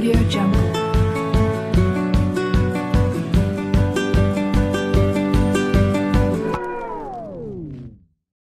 AudioJungle.